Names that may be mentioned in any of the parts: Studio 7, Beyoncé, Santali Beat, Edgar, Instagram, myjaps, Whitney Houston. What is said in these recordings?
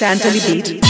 Santali Beat.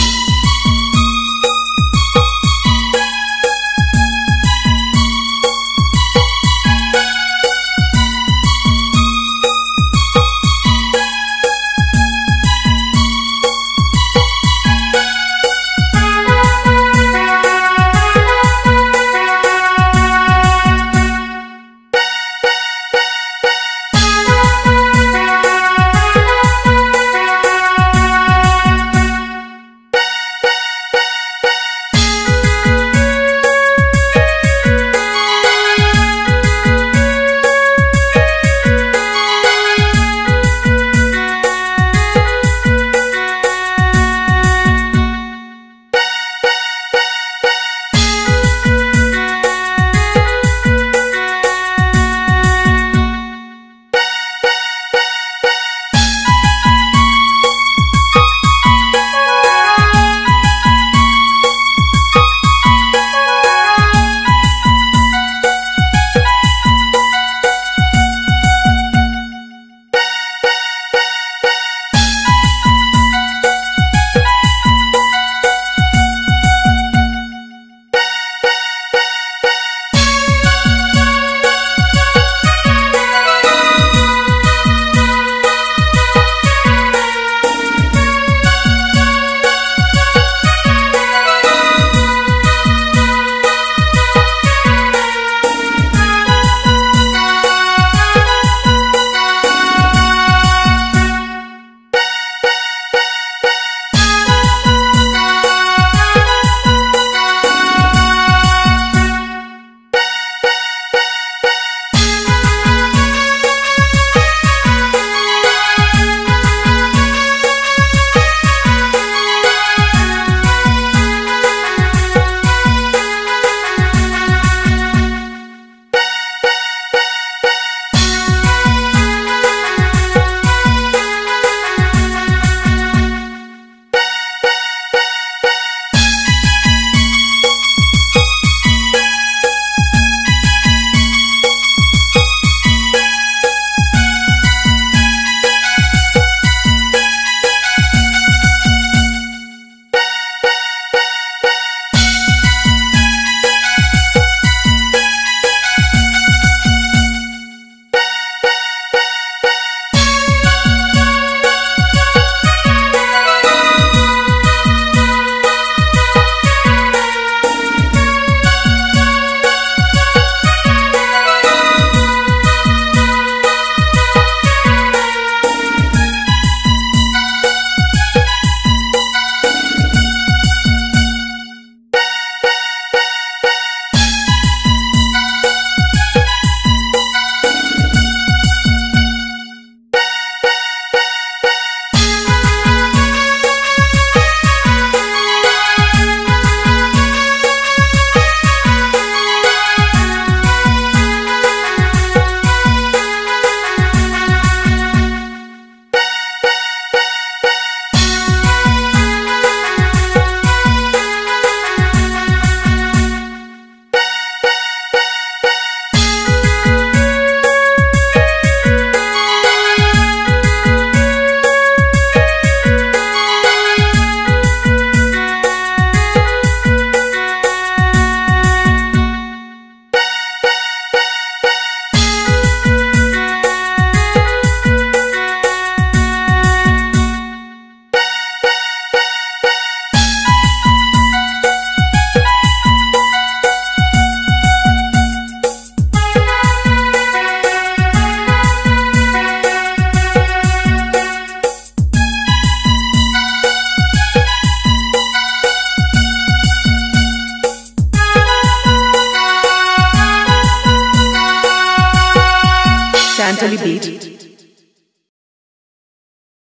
Santali Beat.